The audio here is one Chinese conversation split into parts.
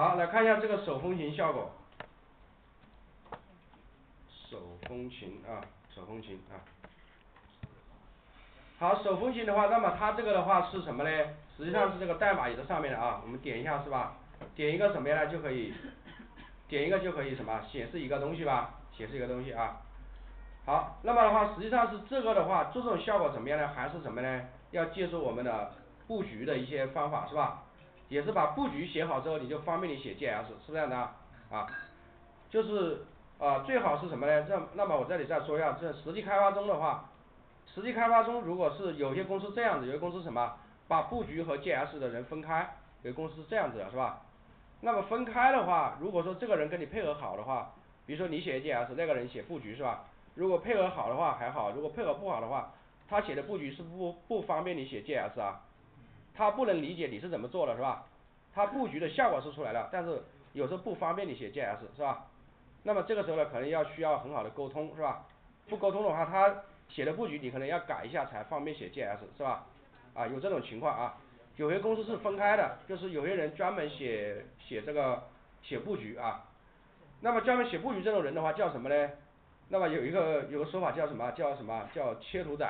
好，来看一下这个手风琴效果。手风琴啊。好，手风琴的话，那么它这个的话是什么呢？实际上是这个代码也在上面的啊，我们点一下是吧？点一个什么呢？就可以，点一个就可以什么？显示一个东西吧，显示一个东西啊。好，那么的话，实际上是这个的话，这种效果怎么样呢？还是什么呢？要借助我们的布局的一些方法是吧？也是把布局写好之后，你就方便你写 JS， 是不是这样的啊？啊，就是啊，最好是什么呢？那么我这里再说一下，这实际开发中的话，实际开发中如果是有些公司这样子，有些公司什么把布局和 JS 的人分开，有些公司是这样子的是吧？那么分开的话，如果说这个人跟你配合好的话，比如说你写 JS， 那个人写布局是吧？如果配合好的话还好，如果配合不好的话，他写的布局是不方便你写 JS 啊，他不能理解你是怎么做的是吧？他布局的效果是出来了，但是有时候不方便你写 JS 是吧？那么这个时候呢，可能需要很好的沟通是吧？不沟通的话，他写的布局你可能要改一下才方便写 JS 是吧？啊，有这种情况啊，有些公司是分开的，就是有些人专门写布局啊，那么专门写布局这种人的话叫什么呢？那么有个说法叫什么？叫切图仔，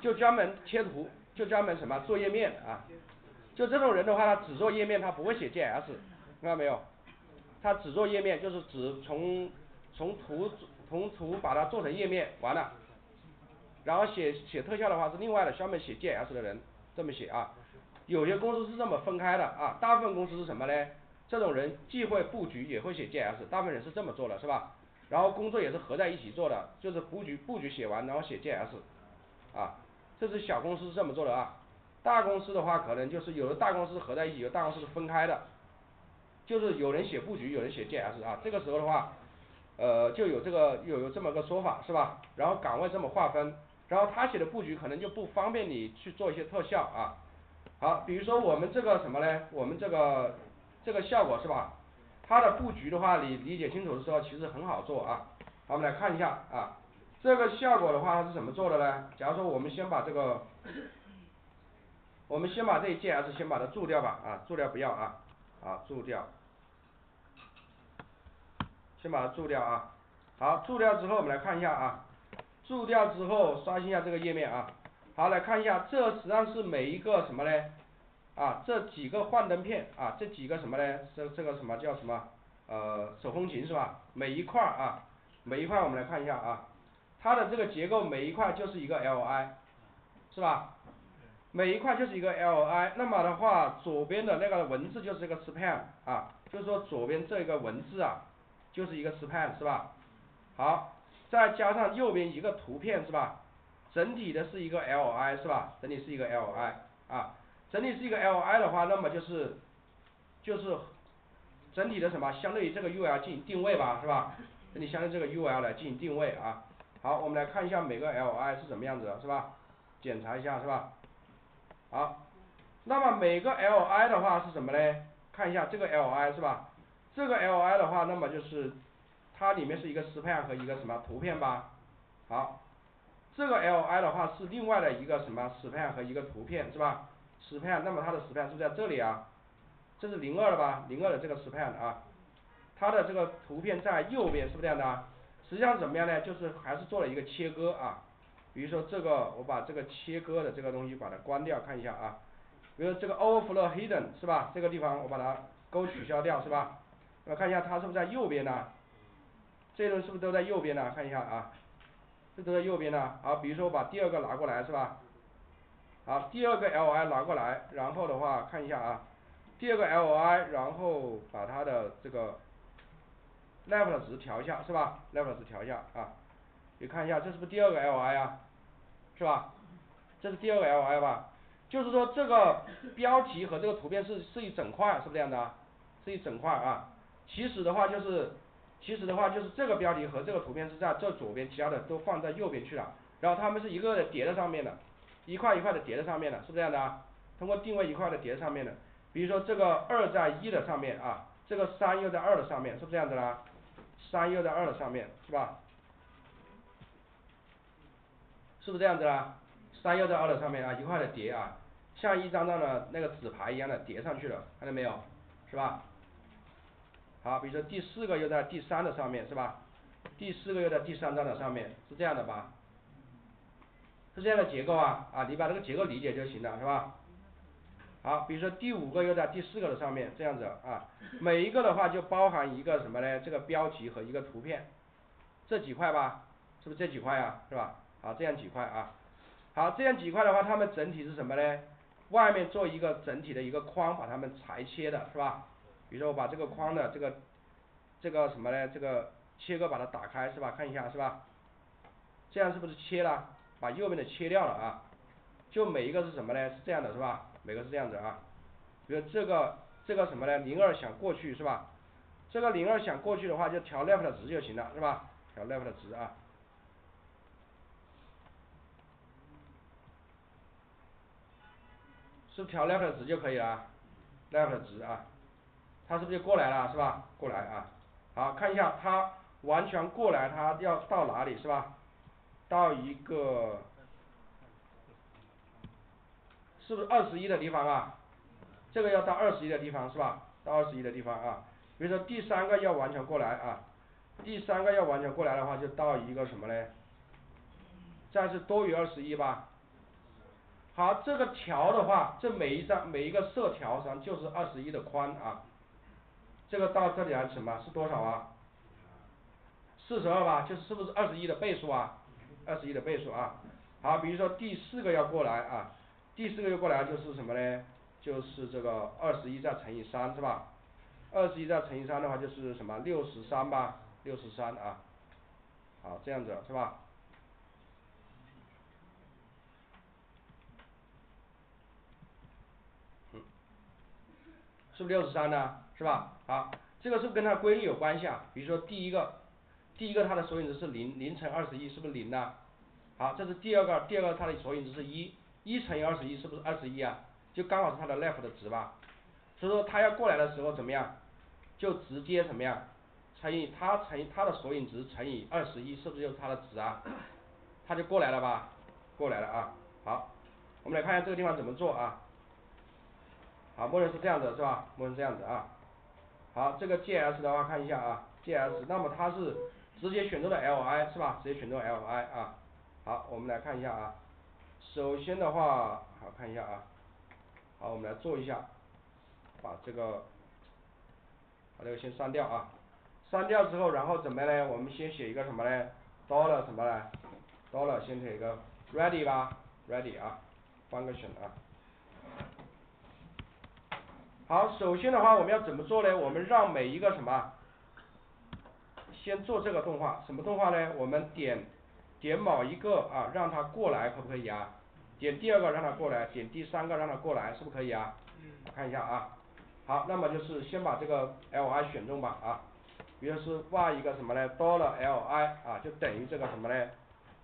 就专门切图，就专门什么做页面啊？就这种人的话，他只做页面，他不会写 JS， 看到没有？他只做页面，就是只从图把它做成页面，完了，然后写特效的话是另外的，专门写 JS 的人这么写啊。有些公司是这么分开的啊，大部分公司是什么呢？这种人既会布局也会写 JS， 大部分人是这么做的，是吧？然后工作也是合在一起做的，就是布局写完，然后写 JS， 啊，这是小公司这么做的啊。大公司的话，可能就是有的大公司合在一起，有的大公司是分开的，就是有人写布局，有人写 JS 啊。这个时候的话，就有这么个说法是吧？然后岗位这么划分，然后他写的布局可能就不方便你去做一些特效啊。好，比如说我们这个什么呢？我们这个效果是吧？它的布局的话，你理解清楚的时候，其实很好做啊。好，我们来看一下啊，这个效果的话它是怎么做的呢？假如说我们先把这一 JS 先把它注掉吧啊，注掉不要啊，啊注掉，先把它注掉啊。好，注掉之后我们来看一下啊，注掉之后刷新一下这个页面啊。好，来看一下，这实际上是每一个什么呢？啊，这几个幻灯片啊，这几个什么呢？这个什么叫什么？手风琴是吧？每一块我们来看一下啊，它的这个结构每一块就是一个 LI， 是吧？每一块就是一个 LI， 那么的话，左边的那个文字就是一个 span 啊，就是说左边这个文字啊，就是一个 span 是吧？好，再加上右边一个图片是吧？整体的是一个 LI 是吧？整体是一个 LI 啊。整体是一个 LI 的话，那么就是整体的什么，相对于这个 URL 进行定位吧，是吧？整体相对这个 URL 来进行定位啊。好，我们来看一下每个 LI 是怎么样子的，是吧？检查一下，是吧？好，那么每个 LI 的话是什么呢？看一下这个 LI 是吧？这个 LI 的话，那么就是它里面是一个 span 和一个什么图片吧？好，这个 LI 的话是另外的一个什么 span 和一个图片，是吧？span， 那么它的 span 是不是在这里啊？这是02的吧？ 02的这个 span 啊，它的这个图片在右边，是不是这样的啊？实际上怎么样呢？就是还是做了一个切割啊。比如说这个，我把这个切割的这个东西把它关掉，看一下啊。比如说这个 overflow hidden 是吧？这个地方我把它勾取消掉是吧？那看一下它是不是在右边呢？这一轮是不是都在右边呢？看一下啊，这都在右边呢。啊，比如说我把第二个拿过来是吧？好，第二个 LI 拿过来，然后的话看一下啊，第二个 LI， 然后把它的这个 left 值调一下是吧 ？left 值调一下啊，你看一下这是不是第二个 LI 啊？是吧？这是第二个 LI 吧？就是说这个标题和这个图片是一整块，是不是这样的啊？是一整块啊。其实的话就是这个标题和这个图片是在这左边，其他的都放在右边去了，然后它们是一个的叠在上面的。一块一块的叠在上面的，是不是这样的啊？通过定位一块的叠在上面的，比如说这个2在1的上面啊，这个3又在2的上面，是不是这样子啦？3又在2的上面，是吧？是不是这样子啦？3又在2的上面啊，一块的叠啊，像一张张的那个纸牌一样的叠上去了，看到没有？是吧？好，比如说第四个又在第三的上面，是吧？第四个又在第三章的上面，是这样的吧？是这样的结构啊，啊，你把这个结构理解就行了，是吧？好，比如说第五个又在第四个的上面，这样子啊，每一个的话就包含一个什么呢？这个标题和一个图片，这几块吧，是不是这几块啊？是吧？好，这样几块啊。好，这样几块的话，它们整体是什么呢？外面做一个整体的一个框，把它们裁切的，是吧？比如说我把这个框的这个什么呢？这个切割把它打开，是吧？看一下，是吧？这样是不是切了？把右边的切掉了啊？就每一个是什么呢？是这样的，是吧？每个是这样子啊，比如这个什么呢？02想过去是吧？这个02想过去的话，就调 left 的值就行了是吧？调 left 的值啊。是不是调 left 的值就可以了啊 ？left 的值啊，它是不是就过来了是吧？过来啊，好看一下它完全过来，它要到哪里是吧？到一个。是不是21的地方啊？这个要到21的地方是吧？到21的地方啊。比如说第三个要完全过来啊，第三个要完全过来的话，就到一个什么呢？这样是多于21吧？好，这个条的话，这每一个色条上就是21的宽啊。这个到这里还是什么？是多少啊？42吧，就是不是21的倍数啊？21的倍数啊。好，比如说第四个要过来啊。第四个又过来就是什么呢？就是这个21再乘以3是吧？21再乘以3的话就是什么63吧？63啊，好这样子是吧？嗯，是不是63呢？是吧？好，这个是不是跟它规律有关系啊？比如说第一个它的索引值是0乘21是不是0呢？好，这是第二个它的索引值是1乘以21是不是21啊？就刚好是它的 left 的值吧。所以说它要过来的时候怎么样？就直接怎么样？乘以它的索引值乘以21是不是就是它的值啊？它就过来了吧？过来了啊。好，我们来看一下这个地方怎么做啊。好，默认是这样子是吧？默认这样子啊。好，这个 JS 的话看一下啊 ，JS 那么它是直接选中了 li 是吧？直接选中 li 啊。好，我们来看一下啊。首先的话，好看一下啊，好，我们来做一下，把这个先删掉啊，删掉之后，然后怎么呢？我们先写一个什么呢 ？dollar 什么呢 ？dollar 先写一个 ready 吧 ，ready 啊，换个选啊。好，首先的话，我们要怎么做呢？我们让每一个什么，先做这个动画，什么动画呢？我们点某一个啊，让它过来可不可以啊？点第二个让它过来，点第三个让它过来，是不是可以啊？看一下啊，好，那么就是先把这个 li 选中吧啊，比如是画一个什么呢 ？dollar li 啊，就等于这个什么呢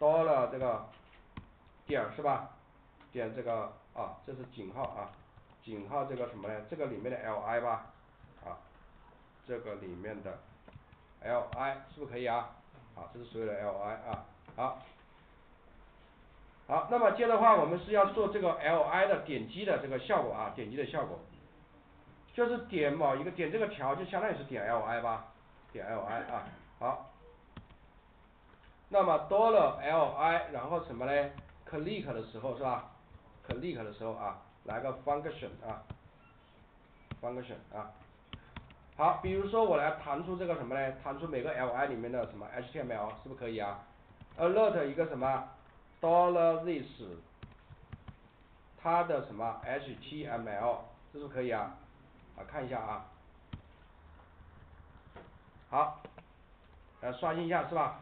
？dollar 这个点是吧？点这个啊，这是井号啊，井号这个什么呢？这个里面的 li 吧，啊，这个里面的 li 是不是可以啊？好，这是所有的 li 啊。好，那么接着的话，我们是要做这个 li 的点击的这个效果啊，点击的效果，就是点某一个点这个条，就相当于是点 li 吧，点 li 啊，好。那么 dollar li， 然后什么呢 ？click 的时候是吧 ？click 的时候啊，来个 function 啊 ，function 啊。好，比如说我来弹出这个什么呢？弹出每个 li 里面的什么 HTML， 是不是可以啊？alert 一个什么 dollar this 它的什么 HTML 这是不是可以啊？啊，看一下啊，好，来刷新一下是吧？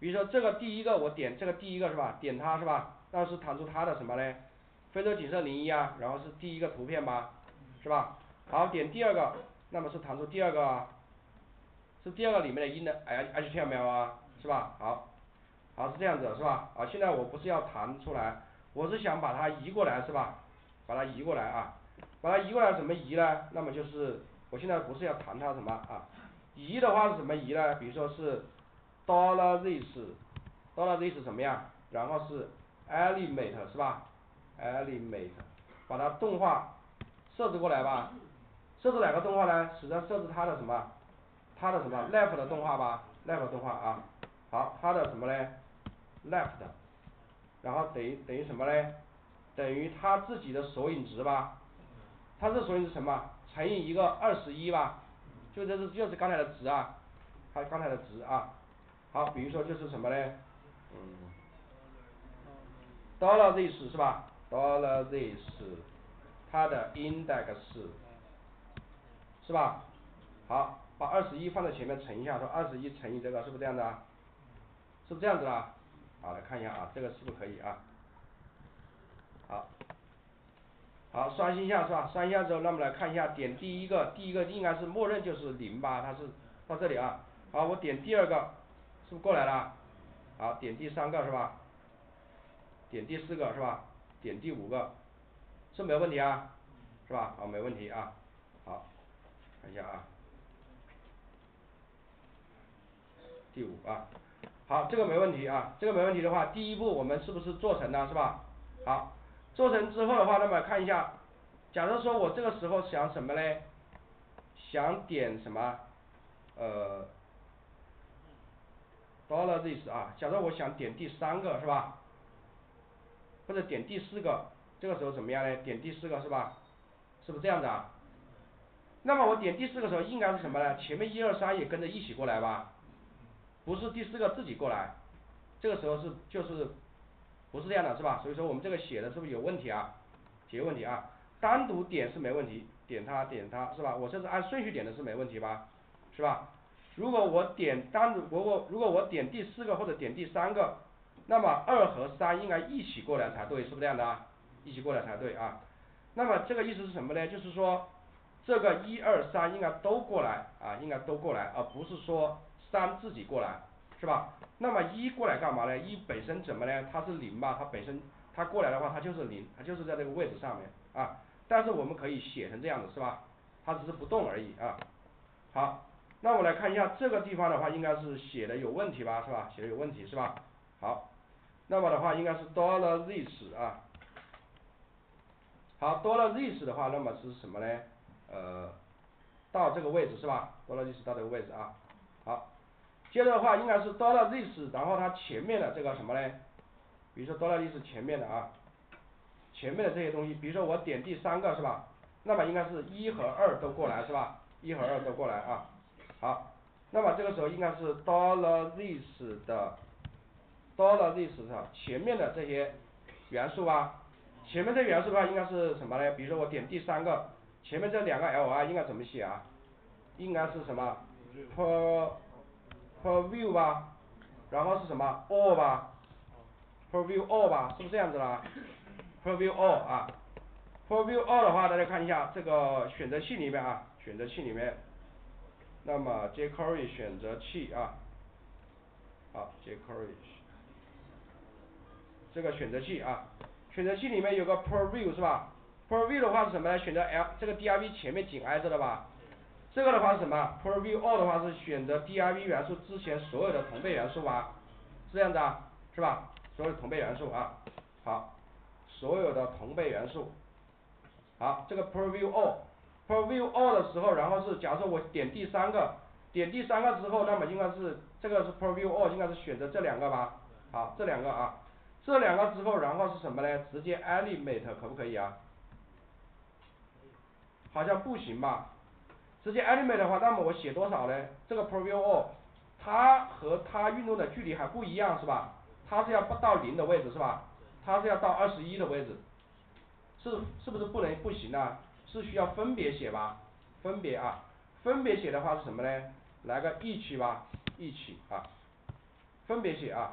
比如说这个第一个我点这个第一个是吧？点它是吧？那是弹出它的什么呢？非洲景色01啊，然后是第一个图片吧，是吧？好，点第二个，那么是弹出第二个啊，是第二个里面的音的 HTML 啊，是吧？好。好，是这样子是吧？啊，现在我不是要弹出来，我是想把它移过来是吧？把它移过来啊，把它移过来怎么移呢？那么就是我现在不是要弹它什么啊？移的话是怎么移呢？比如说是 dollar this，dollar this 怎么样？然后是 element 是吧？element 把它动画设置过来吧，设置哪个动画呢？只要设置它的什么？它的什么 left 的动画吧 ，left 动画啊。好，它的什么嘞 ？left， 然后等于什么嘞？等于它自己的索引值吧。它这索引值什么？乘以一个21吧，就是刚才的值啊，它刚才的值啊。好，比如说就是什么嘞？dollar this 是吧 ？dollar this， 它的 index 是吧？好，把21放在前面乘一下，说21乘以这个是不是这样的啊？是不是这样子啊？好，来看一下啊，这个是不是可以啊？好，好，刷新一下是吧？刷新一下之后，那我们来看一下，点第一个应该是默认就是0吧，它是到这里啊。好，我点第二个，是不是过来了？好，点第三个是吧？点第4个是吧？点第5个，是没问题啊，是吧？好，没问题啊。好，看一下啊，第5啊。好，这个没问题啊，这个没问题的话，第一步我们是不是做成了是吧？好，做成之后的话，那么看一下，假设说我这个时候想什么嘞？想点什么？dollar this 啊，假设我想点第3个是吧？或者点第4个，这个时候怎么样呢？点第4个是吧？是不是这样子啊？那么我点第4个时候应该是什么呢？前面1、2、3也跟着一起过来吧？不是第4个自己过来，这个时候就是不是这样的是吧？所以说我们这个写的是不是有问题啊？有问题啊！单独点是没问题，点它是吧？我这是按顺序点的是没问题吧？是吧？如果我点第4个或者点第3个。那么2和3应该一起过来才对，是不是这样的啊？一起过来才对啊。那么这个意思是什么呢？就是说，这个1、2、3应该都过来啊，应该都过来，而不是说3自己过来，是吧？那么1过来干嘛呢？1本身怎么呢？它是0吧，它本身它过来的话，它就是0，它就是在这个位置上面啊。但是我们可以写成这样子，是吧？它只是不动而已啊。好，那我来看一下这个地方的话，应该是写的有问题吧，是吧？写的有问题是吧？好。那么的话应该是 dollar this 啊，好 dollar this 的话，那么是什么呢？到这个位置是吧 ？dollar this 到这个位置啊，好，接着的话应该是 dollar this， 然后它前面的这个什么呢？比如说 dollar this 前面的啊，前面的这些东西，比如说我点第3个是吧？那么应该是1和2都过来是吧？1和2都过来啊，好，那么这个时候应该是 dollar this 的。dollar this 上前面的这些元素啊，前面这元素的话应该是什么呢？比如说我点第3个，前面这2个 l i 应该怎么写啊？应该是什么 per view 吧，然后是什么 all 吧 ，per view all 吧，是不是这样子啦 ？per view all 啊 ，per view all 的话，大家看一下这个选择器里面啊，选择器里面，那么 jQuery 选择器啊，好 jQuery。这个选择器啊，选择器里面有个 per view 是吧 ？per view 的话是什么呢？选择 l 这个 div 前面紧挨着的吧？这个的话是什么 ？per view all 的话是选择 div 元素之前所有的同辈元素吧？这样的、啊、是吧？所有的同辈元素啊，好，所有的同辈元素，好，这个 per view all，per view all 的时候，然后是假设我点第3个，点第3个之后，那么应该是这个是 per view all， 应该是选择这2个吧？好，这2个啊。这2个之后，然后是什么呢？直接 animate 可不可以啊？好像不行吧？直接 animate 的话，那么我写多少呢？这个 per view all， 它和它运动的距离还不一样是吧？它是要到0的位置是吧？它是要到21的位置，是不是不行啊？是需要分别写吧？分别啊，分别写的话是什么呢？来个each吧，each啊，分别写啊。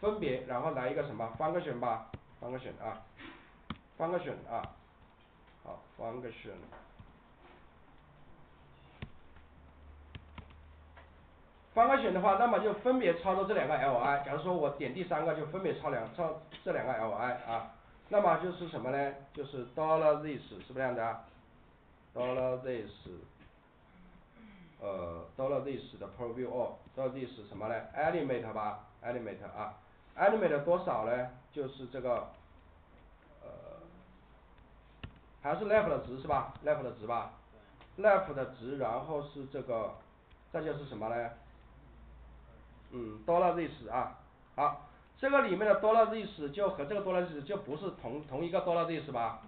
分别，然后来一个什么function吧，function啊，function啊，好function，function的话，那么就分别操作这2个 li。假如说我点第3个，就分别操这2个 li 啊。那么就是什么呢？就是 dollar this 是不是这样的啊？dollar this， dollar this 的 per view all，dollar this 什么呢？animate 吧。animate 啊 ，animate 多少呢？就是这个，还是 left 的值是吧 ？left 的值吧， left 的值，然后是这个，这就是什么呢？dollar this 啊，好，这个里面的 dollar this 就和这个 dollar this 就不是同一个 dollar this 吧？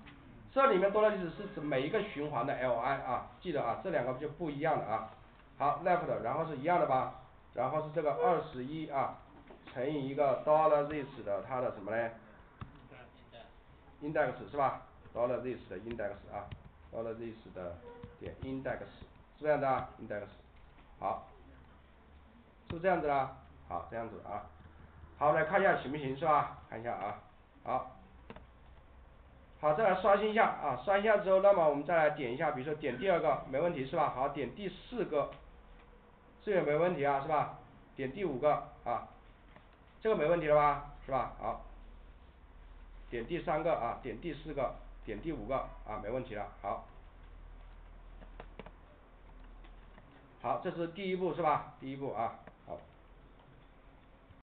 这里面 dollar this 是指每一个循环的 li 啊，记得啊，这两个就不一样的啊。好 ，left 然后是一样的吧？然后是这个21啊，乘以一个 dollar this 的它的什么呢 ？index 是吧 ？dollar this 的 index 啊 ，dollar this 的点 index 是这样的啊 ，index 好。 是这样子啦，好，这样子啊，好，来看一下行不行是吧？看一下啊，好，好，再来刷新一下啊，刷新一下之后，那么我们再来点一下，比如说点第二个没问题是吧？好，点第四个，这个没问题啊是吧？点第5个啊，这个没问题了吧？是吧？好，点第3个啊，点第4个，点第5个啊，没问题了，好。 好，这是第一步是吧？第一步啊，好。